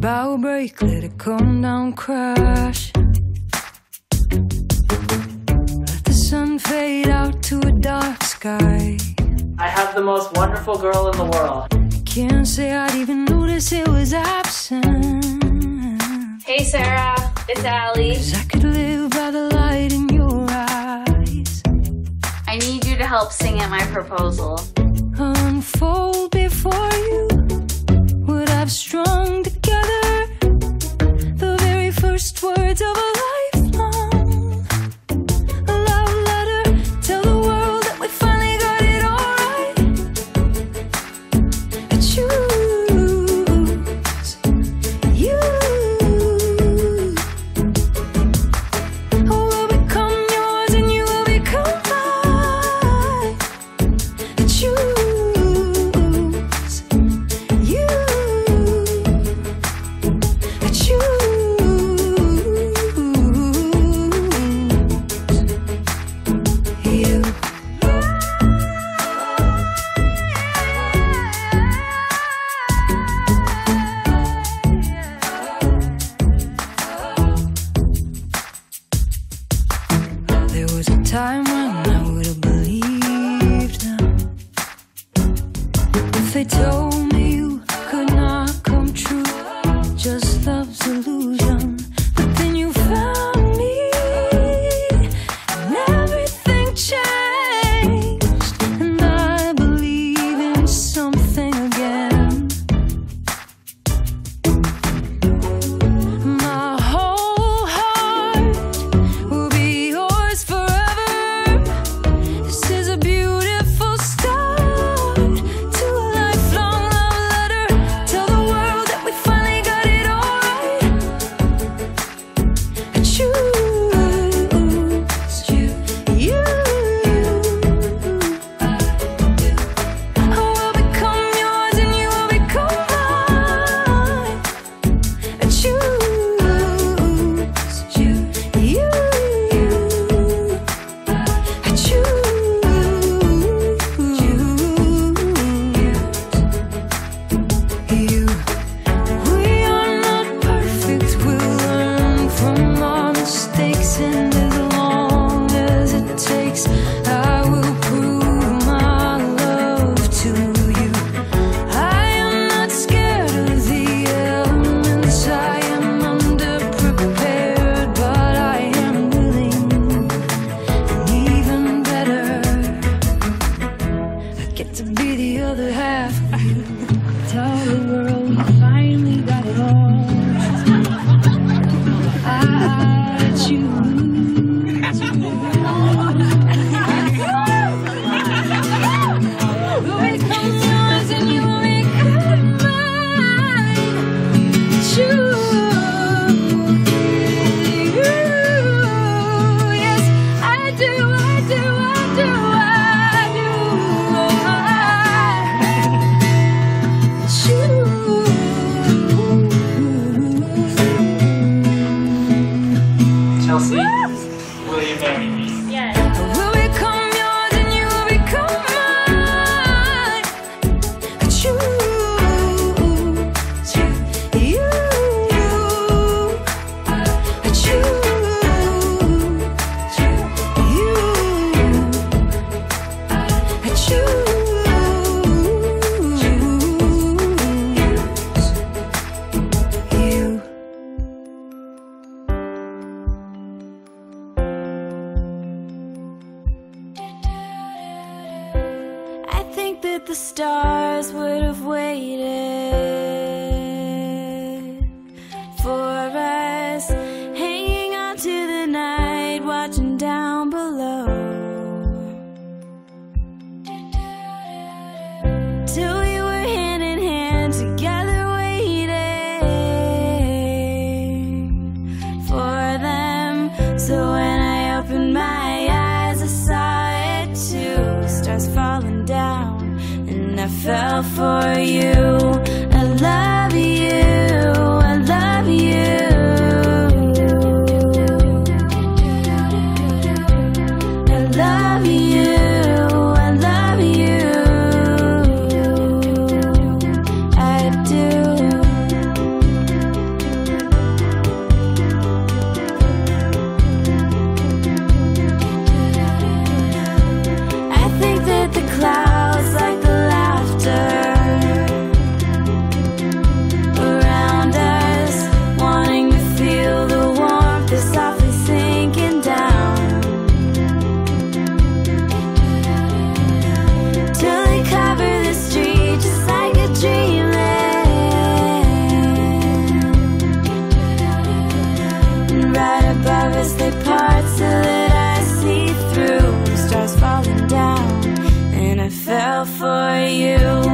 bow break, let it come down, crash. Let the sun fade out to a dark sky. I have the most wonderful girl in the world. Can't say I'd even notice it was absent. Hey Sarah, it's Allie. 'Cause I could live by the light in your eyes. I need you to help sing at my proposal. Unfold before you what I've strung together, the very first words of a lifelong, a love letter. Tell the world that we finally got it all right. I choose you. I will become yours and you will become mine. I choose. There was a time when I would have believed them if they told me you could not come true, just love's illusion. But then you found me and everything changed, and I believe in something again. My whole heart will be yours. Tell the world we finally got it all. I choose you. We'll become yours and you will become mine. Choose you. Yes, I do, I do, I do, I do. Oh, Chelsea, will you marry me? Yes. I will become yours and you will become mine. I choose you. I choose you. I choose. That the stars would have waited for us, hanging on to the night, watching down below, till we were hand in hand together, waiting for them. So when I opened my eyes, I saw it too, stars falling down, and I fell for you. I love you, I love you. I love you, I love you. I do. for you.